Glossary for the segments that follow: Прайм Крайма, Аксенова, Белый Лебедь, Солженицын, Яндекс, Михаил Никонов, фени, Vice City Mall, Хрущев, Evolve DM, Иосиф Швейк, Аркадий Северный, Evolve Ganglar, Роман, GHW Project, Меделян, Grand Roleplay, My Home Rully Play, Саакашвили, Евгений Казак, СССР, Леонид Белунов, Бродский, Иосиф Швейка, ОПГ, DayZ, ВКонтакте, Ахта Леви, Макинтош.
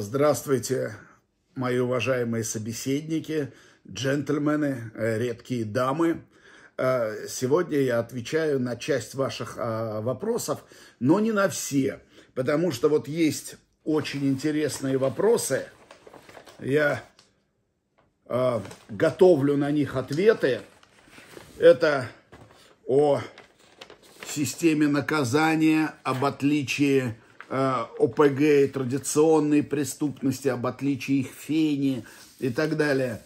Здравствуйте, мои уважаемые собеседники, джентльмены, редкие дамы. Сегодня я отвечаю на часть ваших вопросов, но не на все, потому что вот есть очень интересные вопросы. Я готовлю на них ответы. Это о системе наказания, об отличии ОПГ и традиционной преступности, об отличии их фени и так далее.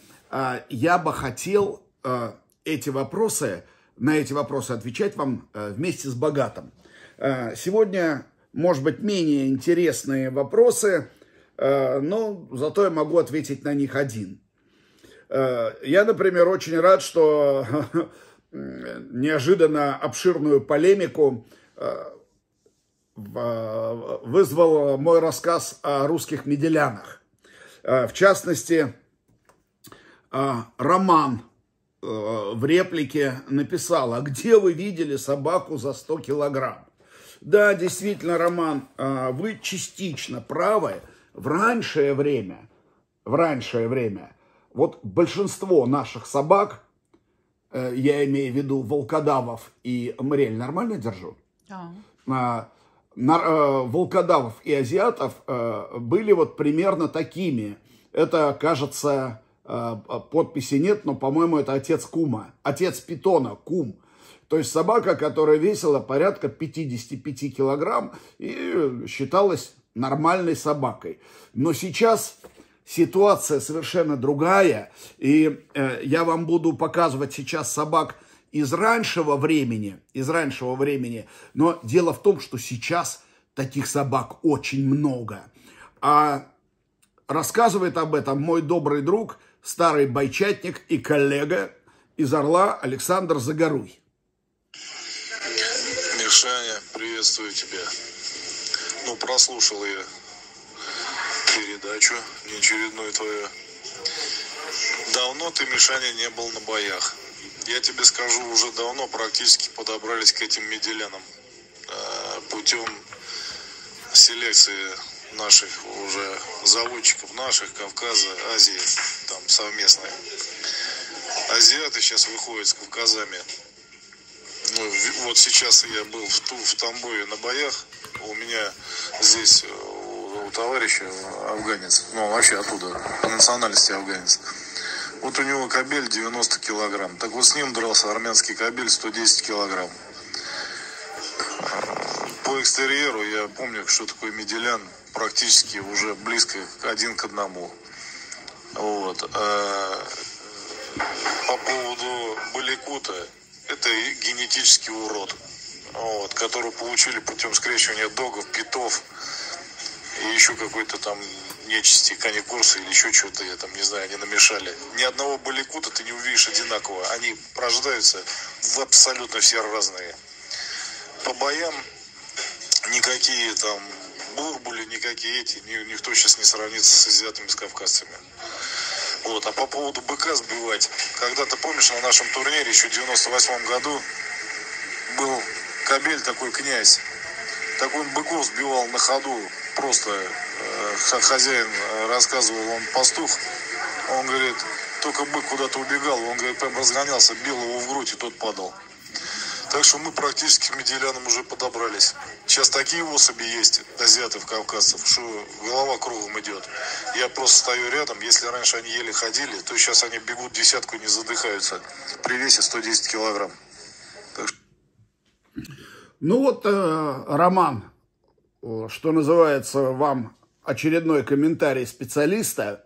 Я бы хотел на эти вопросы отвечать вам вместе с Богатым. Сегодня, может быть, менее интересные вопросы, но зато я могу ответить на них один. Я, например, очень рад, что неожиданно обширную полемику вызвал мой рассказ о русских меделянах. В частности, Роман в реплике написал: «А где вы видели собаку за 100 килограмм?» Да, действительно, Роман, вы частично правы. В раннее время, вот большинство наших собак, я имею в виду волкодавов и мрель, нормально держу? Да. Волкодавов и азиатов были вот примерно такими. Это, кажется, подписи нет, но, по-моему, это отец кума, отец питона, кум. То есть собака, которая весила порядка 55 килограмм и считалась нормальной собакой. Но сейчас ситуация совершенно другая, и я вам буду показывать сейчас собак из раннего времени, но дело в том, что сейчас таких собак очень много. А рассказывает об этом мой добрый друг, старый бойчатник и коллега из Орла Александр Загоруй. Мишаня, приветствую тебя. Ну, прослушал я передачу неочередную твою. Давно ты, Мишаня, не был на боях. Я тебе скажу, уже давно практически подобрались к этим меделянам путем селекции наших уже заводчиков, наших, Кавказа, Азии, там совместные. Азиаты сейчас выходят с кавказами. Ну, вот сейчас я был в Тамбове на боях, у меня здесь у товарища афганец, ну он вообще оттуда, по национальности афганец. Вот у него кобель 90 килограмм. Так вот с ним дрался армянский кобель 110 килограмм. По экстерьеру я помню, что такое меделян, практически уже близко один к одному. Вот. А по поводу Баликута, это генетический урод, вот, который получили путем скрещивания догов, питов и еще какой-то там нечисти, каникурсы или еще что-то, я там не знаю, они намешали. Ни одного баликута ты не увидишь одинаково, они рождаются в абсолютно все разные. По боям никакие там бурбули, никакие эти, никто сейчас не сравнится с азиатами, с кавказцами. Вот. А по поводу быка сбивать, когда-то, помнишь, на нашем турнире еще в 98 году был кобель такой князь, так он быков сбивал на ходу. Просто хозяин рассказывал, он пастух, он говорит, только бык куда-то убегал, он говорит, прям разгонялся, бил его в грудь, и тот падал. Так что мы практически к меделянам уже подобрались. Сейчас такие особи есть, азиатов, кавказцев, что голова кругом идет. Я просто стою рядом, если раньше они еле ходили, то сейчас они бегут десятку, не задыхаются. При весе 110 килограмм. Так что... Ну вот, Роман, что называется, вам очередной комментарий специалиста,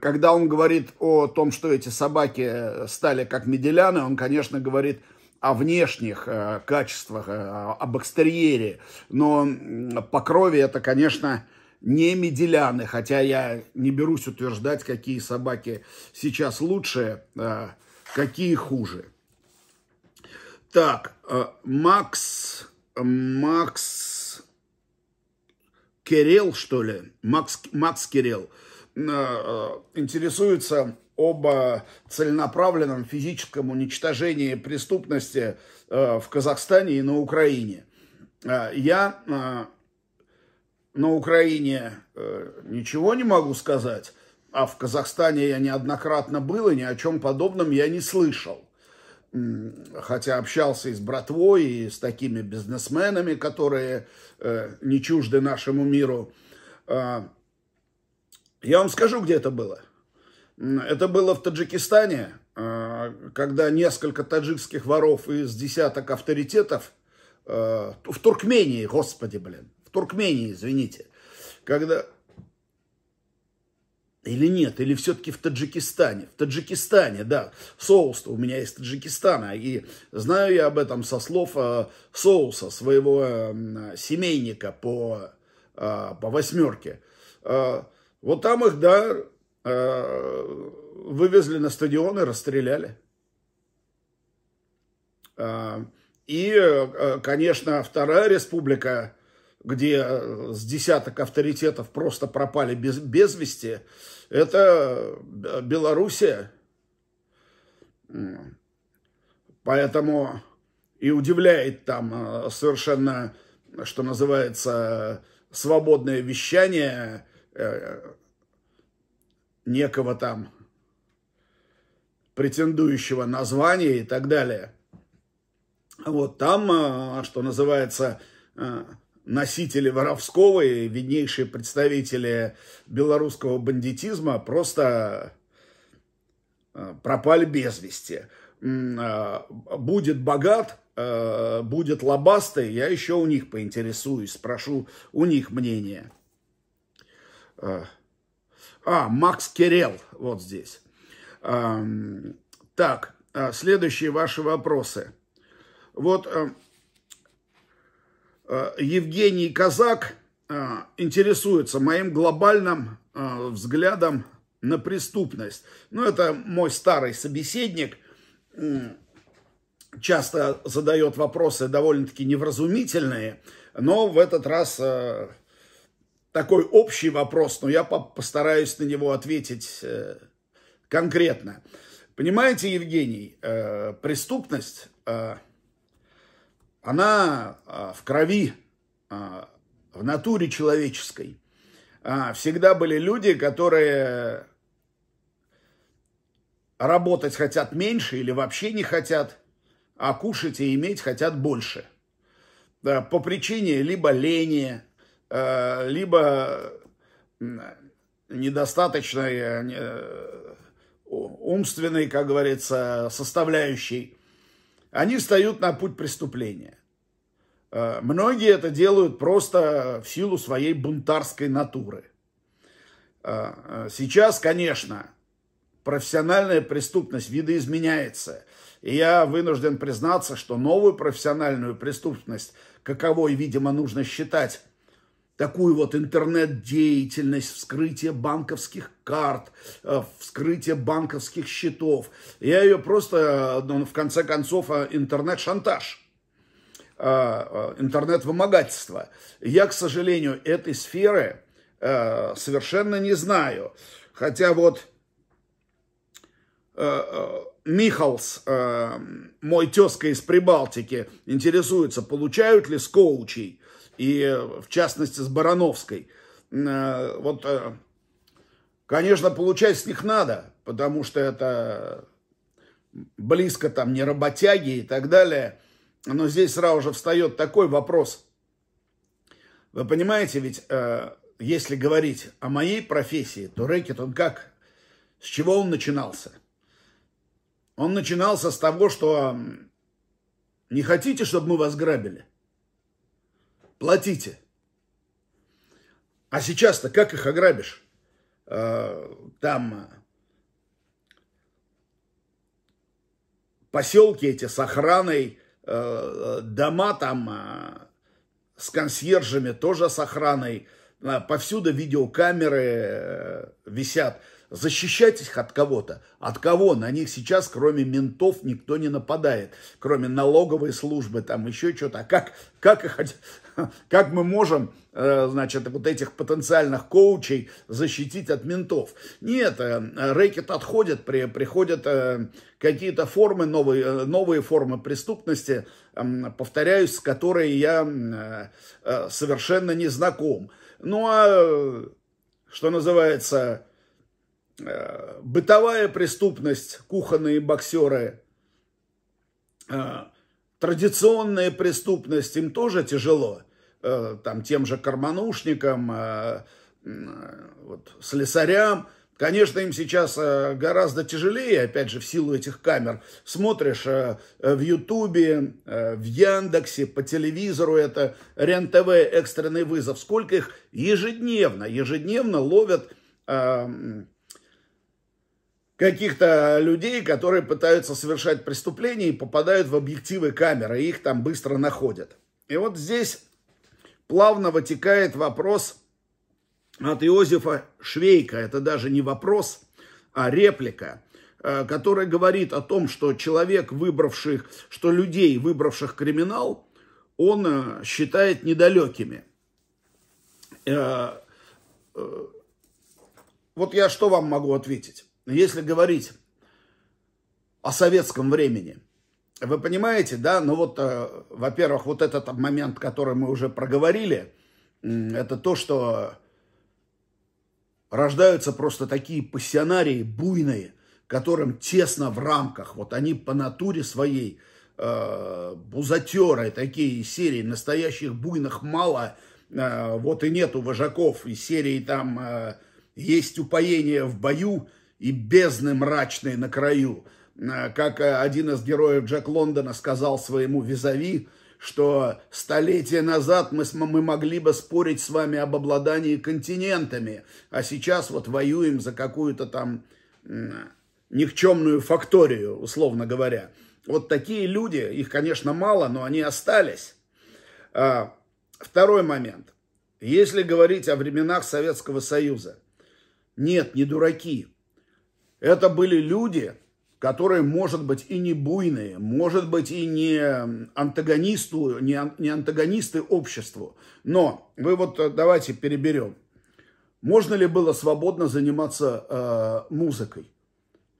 когда он говорит о том, что эти собаки стали как меделяны, он, конечно, говорит о внешних качествах, об экстерьере, но по крови это, конечно, не меделяны, хотя я не берусь утверждать, какие собаки сейчас лучше, какие хуже. Так, Макс Кирилл интересуется об целенаправленном физическом уничтожении преступности в Казахстане и на Украине. Я на Украине ничего не могу сказать, а в Казахстане я неоднократно был, и ни о чем подобном я не слышал. Хотя общался и с братвой, и с такими бизнесменами, которые не чужды нашему миру. Я вам скажу, где это было. Это было в Таджикистане, когда несколько таджикских воров из десяток авторитетов, в Туркмении, господи, блин, в Туркмении, извините, когда... Или нет, или все-таки в Таджикистане. В Таджикистане, да, соус-то у меня из Таджикистана. И знаю я об этом со слов соуса, своего семейника по восьмерке. Вот там их, да, вывезли на стадион и расстреляли. И, конечно, Вторая Республика, где с десяток авторитетов просто пропали без вести, это Белоруссия. Поэтому и удивляет там совершенно, что называется, свободное вещание некого там претендующего на звание и так далее. Вот там, что называется... Носители воровского и виднейшие представители белорусского бандитизма просто пропали без вести. Будет богат, будет лобастый, я еще у них поинтересуюсь, спрошу у них мнение. Макс Кирилл вот здесь. Так, следующие ваши вопросы. Вот... Евгений Казак интересуется моим глобальным взглядом на преступность. Ну, это мой старый собеседник, часто задает вопросы довольно-таки невразумительные, но в этот раз такой общий вопрос, но я постараюсь на него ответить конкретно. Понимаете, Евгений, преступность... Она в крови, в натуре человеческой. Всегда были люди, которые работать хотят меньше или вообще не хотят, а кушать и иметь хотят больше. По причине либо лени, либо недостаточной умственной, как говорится, составляющей. Они встают на путь преступления. Многие это делают просто в силу своей бунтарской натуры. Сейчас, конечно, профессиональная преступность видоизменяется. И я вынужден признаться, что новую профессиональную преступность, каковой, видимо, нужно считать, такую вот интернет-деятельность, вскрытие банковских карт, вскрытие банковских счетов. Я ее просто, ну, в конце концов, интернет-шантаж, интернет-вымогательство. Я, к сожалению, этой сферы совершенно не знаю. Хотя вот Михалс, мой тезка из Прибалтики, интересуется, получают ли с коучей, и в частности с Барановской. Вот, конечно, получать с них надо, потому что это близко там не работяги и так далее. Но здесь сразу же встает такой вопрос. Вы понимаете, ведь если говорить о моей профессии, то рэкет, он как? С чего он начинался? Он начинался с того, что не хотите, чтобы мы вас грабили? Платите. А сейчас-то как их ограбишь? Там поселки эти с охраной, дома там с консьержами тоже с охраной. Повсюду видеокамеры висят. Защищайтесь от кого-то. От кого? На них сейчас, кроме ментов, никто не нападает. Кроме налоговой службы, там еще что-то. А как мы можем, значит, вот этих потенциальных коучей защитить от ментов? Нет, рэкет отходит, приходят какие-то формы, новые формы преступности, повторяюсь, с которой я совершенно не знаком. Ну а, что называется, бытовая преступность, кухонные боксеры, традиционная преступность, им тоже тяжело. Там тем же карманушникам, вот, слесарям. Конечно, им сейчас гораздо тяжелее, опять же, в силу этих камер. Смотришь в Ютубе, в Яндексе, по телевизору, это РЕН-ТВ, экстренный вызов. Сколько их ежедневно ловят каких-то людей, которые пытаются совершать преступления и попадают в объективы камеры, и их там быстро находят. И вот здесь плавно вытекает вопрос от Иосифа Швейка, это даже не вопрос, а реплика, который говорит о том, что людей, выбравших криминал, он считает недалекими. Вот я что вам могу ответить? Если говорить о советском времени, вы понимаете, да, ну вот, во-первых, вот этот момент, который мы уже проговорили, это то, что рождаются просто такие пассионарии буйные, которым тесно в рамках. Вот они по натуре своей бузатеры, такие из серии настоящих буйных мало. Вот и нету вожаков. Из серии там есть упоение в бою и бездны мрачные на краю. Как один из героев Джек Лондона сказал своему визави, что столетия назад мы могли бы спорить с вами об обладании континентами, а сейчас вот воюем за какую-то там никчемную факторию, условно говоря. Вот такие люди, их, конечно, мало, но они остались. Второй момент. Если говорить о временах Советского Союза, нет, не дураки. Это были люди, которые, может быть, и не буйные, может быть, и не антагонисты обществу. Но вы вот давайте переберем. Можно ли было свободно заниматься музыкой?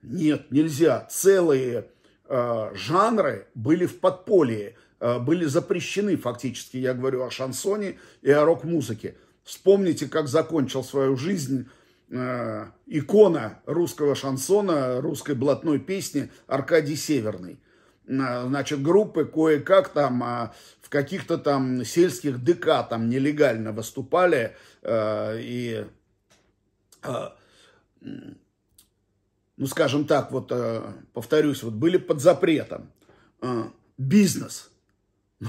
Нет, нельзя. Целые жанры были в подполье, были запрещены фактически. Я говорю о шансоне и о рок-музыке. Вспомните, как закончил свою жизнь икона русского шансона, русской блатной песни Аркадий Северный. Значит, группы кое-как там в каких-то там сельских ДК там нелегально выступали. И, ну, скажем так, вот повторюсь, вот были под запретом. Бизнес.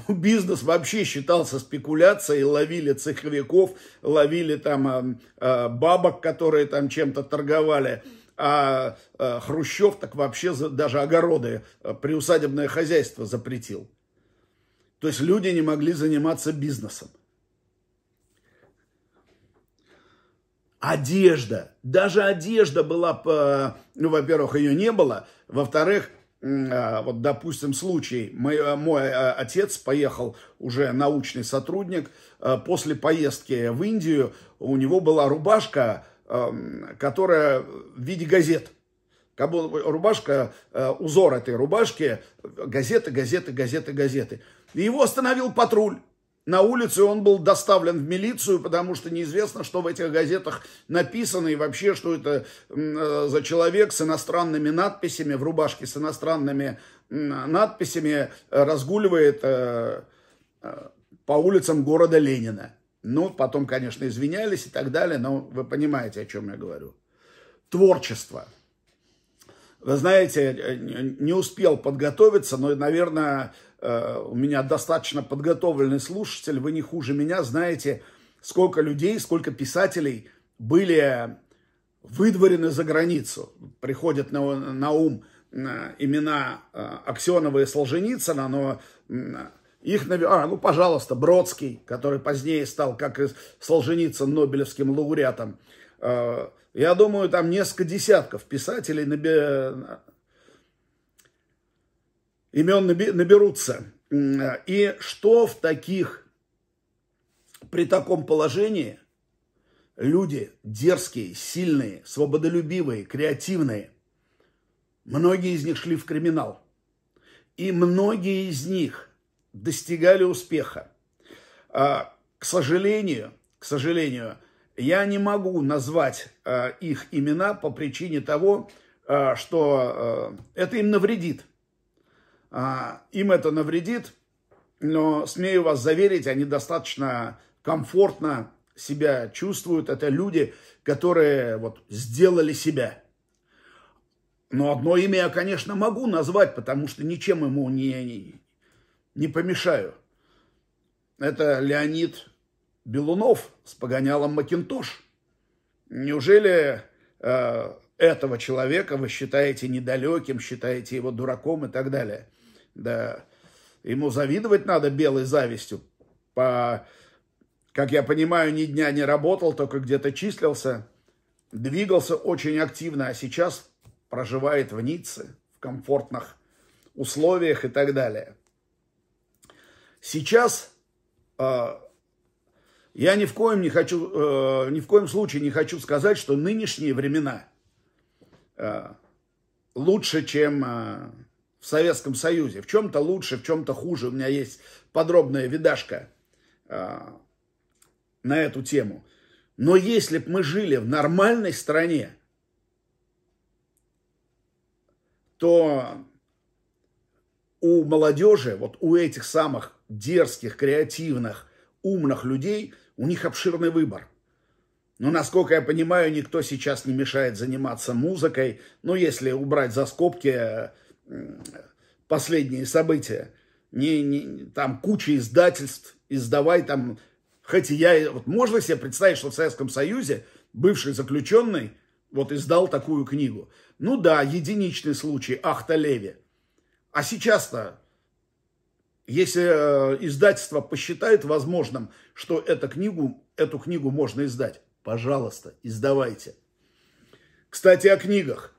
Ну, бизнес вообще считался спекуляцией, ловили цеховиков, ловили там бабок, которые там чем-то торговали, а Хрущев так вообще даже огороды, приусадебное хозяйство запретил. То есть люди не могли заниматься бизнесом. Одежда. Даже одежда была, ну, во-первых, ее не было, во-вторых, вот, допустим, случай. Мой отец поехал, уже научный сотрудник, после поездки в Индию у него была рубашка, которая в виде газет. Рубашка, узор этой рубашки, газеты. И его остановил патруль. На улице он был доставлен в милицию, потому что неизвестно, что в этих газетах написано и вообще, что это за человек с иностранными надписями, в рубашке с иностранными надписями разгуливает по улицам города Ленина. Ну, потом, конечно, извинялись и так далее, но вы понимаете, о чем я говорю. Творчество. Вы знаете, не успел подготовиться, но, наверное, у меня достаточно подготовленный слушатель, вы не хуже меня знаете, сколько людей, сколько писателей были выдворены за границу. Приходят на ум имена Аксенова и Солженицына, но их, ну, пожалуйста, Бродский, который позднее стал, как и Солженицын, нобелевским лауреатом. Я думаю, там несколько десятков писателей имен наберутся. И что при таком положении люди дерзкие, сильные, свободолюбивые, креативные, многие из них шли в криминал. И многие из них достигали успеха. К сожалению, к сожалению, я не могу назвать их имена по причине того, что это им навредит. Им это навредит, но, смею вас заверить, они достаточно комфортно себя чувствуют. Это люди, которые вот сделали себя. Но одно имя я, конечно, могу назвать, потому что ничем ему не помешаю. Это Леонид Белунов с погонялом Макинтош. Неужели этого человека вы считаете недалеким, считаете его дураком и так далее? Да, ему завидовать надо белой завистью. Как я понимаю, ни дня не работал, только где-то числился, двигался очень активно, а сейчас проживает в Ницце, в комфортных условиях и так далее. Сейчас я ни в коем случае не хочу сказать, что нынешние времена лучше, чем в Советском Союзе. В чем-то лучше, в чем-то хуже. У меня есть подробная видашка на эту тему. Но если бы мы жили в нормальной стране, то у молодежи, вот у этих самых дерзких, креативных, умных людей, у них обширный выбор. Но, насколько я понимаю, никто сейчас не мешает заниматься музыкой. Ну, если убрать за скобки последние события. Там куча издательств, издавай там. Хотя вот можно себе представить, что в Советском Союзе бывший заключенный вот издал такую книгу. Ну да, единичный случай, Ахта Леви. А сейчас-то, если издательство посчитает возможным, что эту книгу можно издать, пожалуйста, издавайте. Кстати, о книгах.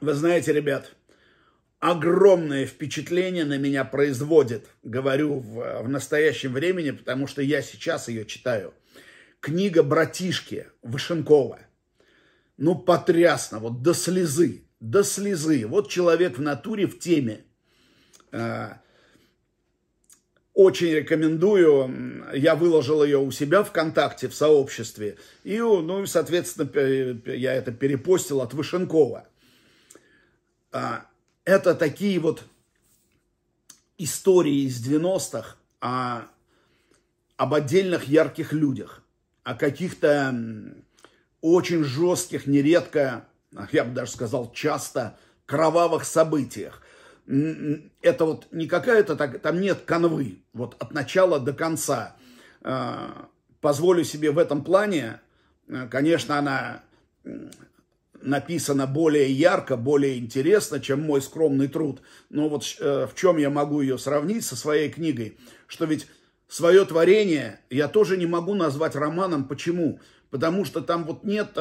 Вы знаете, ребят, огромное впечатление на меня производит, говорю в настоящем времени, потому что я сейчас ее читаю. Книга «Братишки» Вышенкова. Ну, потрясно, вот до слезы. До слезы. Вот человек в натуре в теме. Очень рекомендую. Я выложил ее у себя ВКонтакте, в сообществе. И, ну, соответственно, я это перепостил от Вышенкова. Это такие вот истории из 90-х об отдельных ярких людях. О каких-то очень жестких, нередко, я бы даже сказал, часто кровавых событиях. Это вот не какая-то, там нет канвы, вот от начала до конца. Позволю себе в этом плане, конечно, она написана более ярко, более интересно, чем мой скромный труд. Но вот в чем я могу ее сравнить со своей книгой, что ведь свое творение я тоже не могу назвать романом. Почему? Потому что там вот нет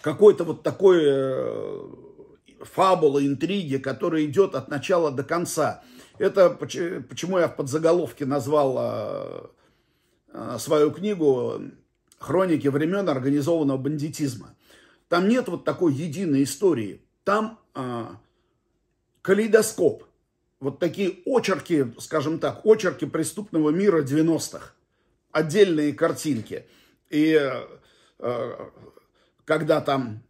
какой-то вот такой фабулы, интриги, которая идет от начала до конца. Это почему я в подзаголовке назвал свою книгу «Хроники времен организованного бандитизма». Там нет вот такой единой истории. Там калейдоскоп. Вот такие очерки, скажем так, очерки преступного мира 90-х. Отдельные картинки. И когда там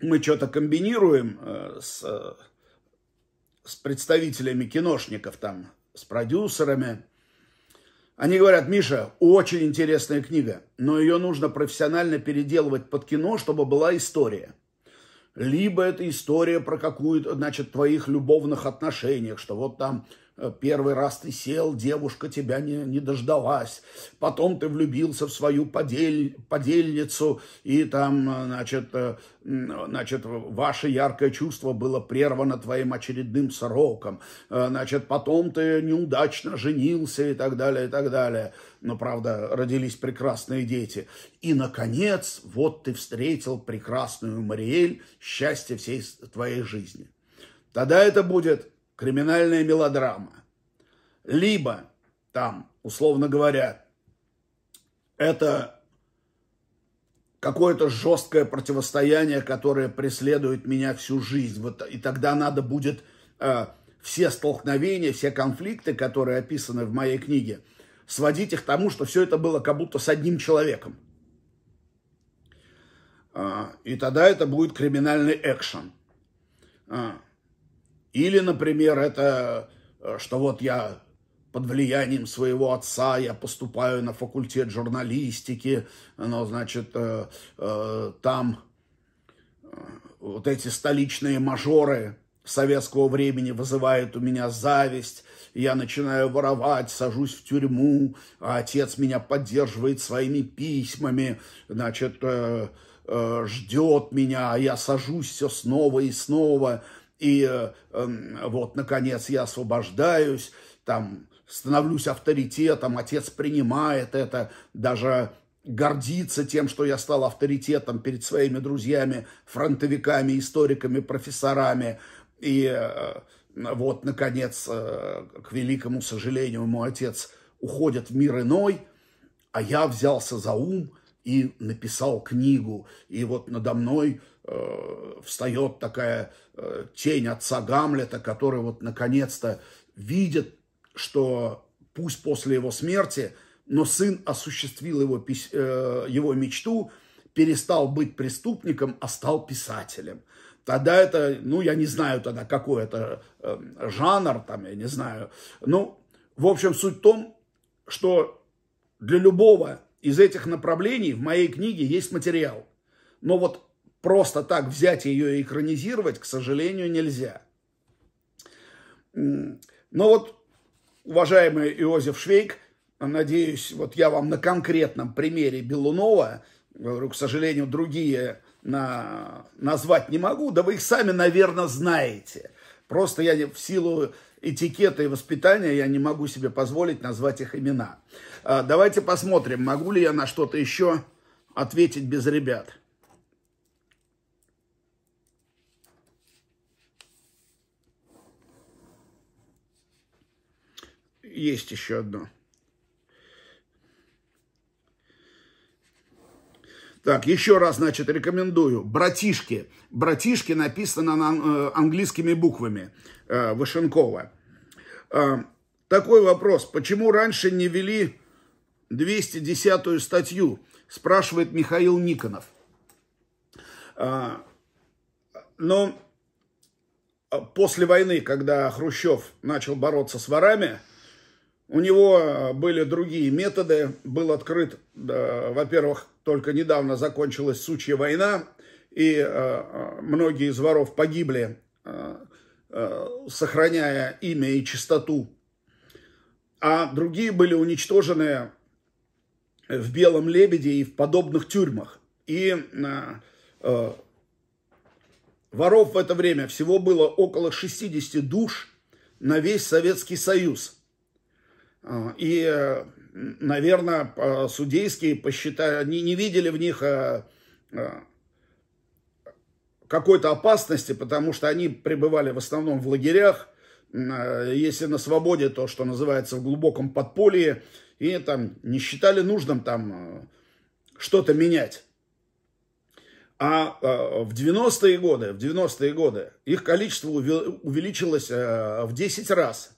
мы что-то комбинируем с представителями киношников, там, с продюсерами, они говорят: Миша, очень интересная книга, но ее нужно профессионально переделывать под кино, чтобы была история. Либо это история про какую-то, значит, твоих любовных отношениях, что вот там первый раз ты сел, девушка тебя не дождалась, потом ты влюбился в свою подельницу, и там, значит, ваше яркое чувство было прервано твоим очередным сроком, значит, потом ты неудачно женился и так далее, и так далее. Но, правда, родились прекрасные дети. И, наконец, вот ты встретил прекрасную Мариэль, счастье всей твоей жизни. Тогда это будет криминальная мелодрама. Либо там, условно говоря, это какое-то жесткое противостояние, которое преследует меня всю жизнь. Вот, и тогда надо будет все столкновения, все конфликты, которые описаны в моей книге, сводить их к тому, что все это было как будто с одним человеком. И тогда это будет криминальный экшен. Или, например, это, что вот я под влиянием своего отца, я поступаю на факультет журналистики, но, значит, там вот эти столичные мажоры советского времени вызывают у меня зависть, я начинаю воровать, сажусь в тюрьму, а отец меня поддерживает своими письмами, значит, ждет меня, я сажусь все снова и снова, и вот, наконец, я освобождаюсь, там, становлюсь авторитетом, отец принимает это, даже гордится тем, что я стал авторитетом перед своими друзьями, фронтовиками, историками, профессорами, и вот, наконец, к великому сожалению, мой отец уходит в мир иной, а я взялся за ум и написал книгу, и вот надо мной встает такая тень отца Гамлета, который вот наконец-то видит, что пусть после его смерти, но сын осуществил его мечту, перестал быть преступником, а стал писателем. Тогда это, ну, я не знаю тогда, какой это жанр, там, я не знаю. Ну, в общем, суть в том, что для любого из этих направлений в моей книге есть материал. Но вот просто так взять ее и экранизировать, к сожалению, нельзя. Но вот, уважаемый Иосиф Швейк, надеюсь, вот я вам на конкретном примере Белунова, говорю, к сожалению, другие назвать не могу, да вы их сами, наверное, знаете. Просто я в силу этикета и воспитания я не могу себе позволить назвать их имена. Давайте посмотрим, могу ли я на что-то еще ответить без ребят. Есть еще одно. Так, еще раз, значит, рекомендую. «Братишки». «Братишки» написано английскими буквами Вышенкова. Такой вопрос. Почему раньше не вели 210-ю статью? Спрашивает Михаил Никонов. Но после войны, когда Хрущев начал бороться с ворами, у него были другие методы, был открыт, во-первых, только недавно закончилась Сучья война, и многие из воров погибли, сохраняя имя и чистоту, а другие были уничтожены в Белом Лебеде и в подобных тюрьмах. И воров в это время всего было около 60 душ на весь Советский Союз. И, наверное, судейские посчитали, не видели в них какой-то опасности, потому что они пребывали в основном в лагерях, если на свободе, то, что называется, в глубоком подполье, и там не считали нужным там что-то менять. А в 90-е годы их количество увеличилось в 10 раз.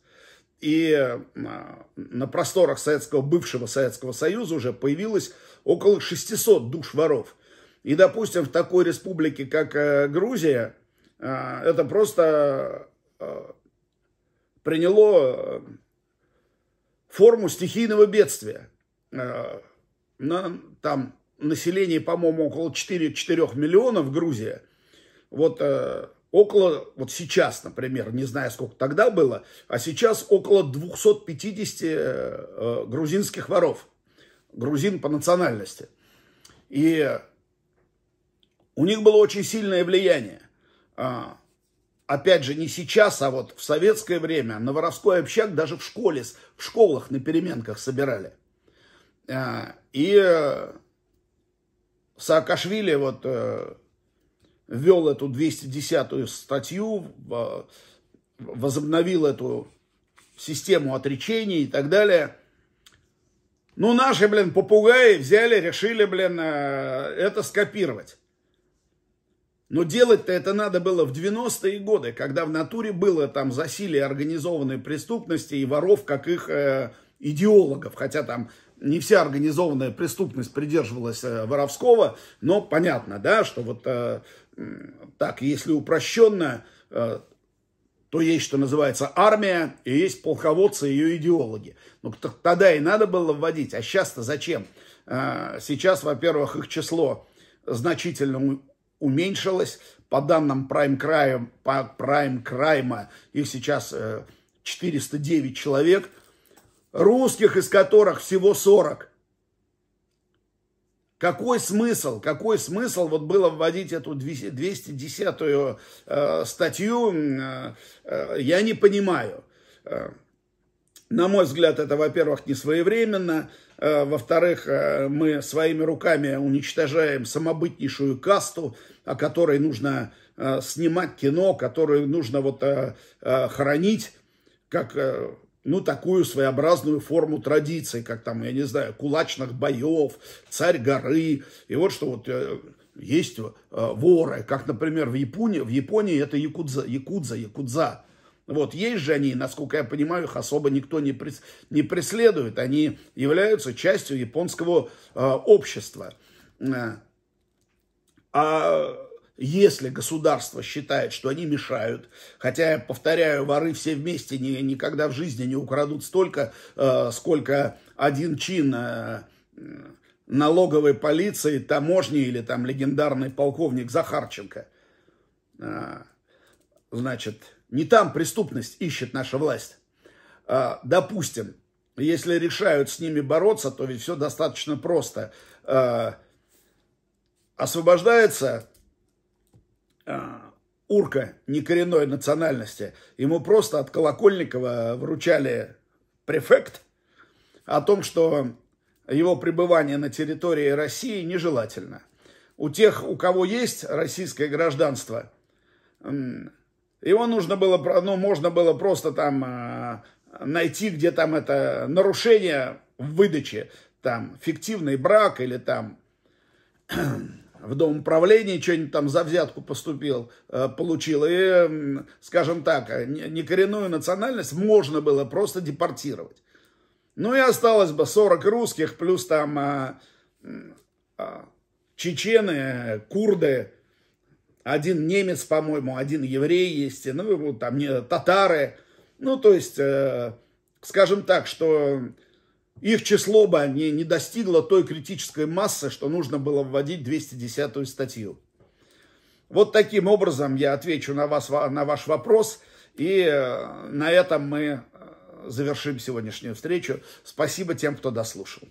И на просторах бывшего Советского Союза уже появилось около 600 душ воров. И, допустим, в такой республике, как Грузия, это просто приняло форму стихийного бедствия. Там население, по-моему, около 4-4 миллионов Грузия. Вот... Около, вот сейчас, например, не знаю, сколько тогда было, а сейчас около 250 грузинских воров, грузин по национальности. И у них было очень сильное влияние. Опять же, не сейчас, а вот в советское время на воровской общак даже в школах на переменках собирали. И Саакашвили вот... ввел эту 210-ю статью, возобновил эту систему отречений и так далее. Ну, наши, блин, попугаи взяли, решили, блин, это скопировать. Но делать-то это надо было в 90-е годы, когда в натуре было там засилие организованной преступности и воров, как их идеологов. Хотя там не вся организованная преступность придерживалась воровского, но понятно, да, что вот так, если упрощенно, то есть, что называется, армия, и есть полководцы, ее идеологи. Ну, тогда и надо было вводить, а сейчас-то зачем? Сейчас, во-первых, их число значительно уменьшилось. По данным Прайм Крайма, их сейчас 409 человек, русских из которых всего 40. Какой смысл вот было вводить эту 210-ю статью, я не понимаю. На мой взгляд, это, во-первых, не своевременно, во-вторых, мы своими руками уничтожаем самобытнейшую касту, о которой нужно снимать кино, которую нужно вот хоронить, как, ну, такую своеобразную форму традиции, как там, я не знаю, кулачных боев, царь горы, и вот что вот есть воры, как, например, в Японии это якудза. Вот, есть же они, насколько я понимаю, их особо никто не преследует. Они являются частью японского общества. А если государство считает, что они мешают, хотя, я повторяю, воры все вместе никогда в жизни не украдут столько, сколько один чин налоговой полиции, таможни или там легендарный полковник Захарченко. Значит, не там преступность ищет наша власть. Допустим, если решают с ними бороться, то ведь все достаточно просто. Освобождается урка некоренной национальности. Ему просто от Колокольникова вручали префект о том, что его пребывание на территории России нежелательно. У тех, у кого есть российское гражданство, его нужно было, ну, можно было просто там найти, где там это нарушение в выдаче, там, фиктивный брак или там в дом управления что-нибудь там за взятку получил. И, скажем так, некоренную национальность можно было просто депортировать. Ну и осталось бы 40 русских, плюс там чечены, курды, один немец, по-моему, один еврей есть, ну, там, татары. Ну, то есть, скажем так, что их число бы не достигло той критической массы, что нужно было вводить 210-ю статью. Вот таким образом я отвечу на ваш вопрос, и на этом мы завершим сегодняшнюю встречу. Спасибо тем, кто дослушал.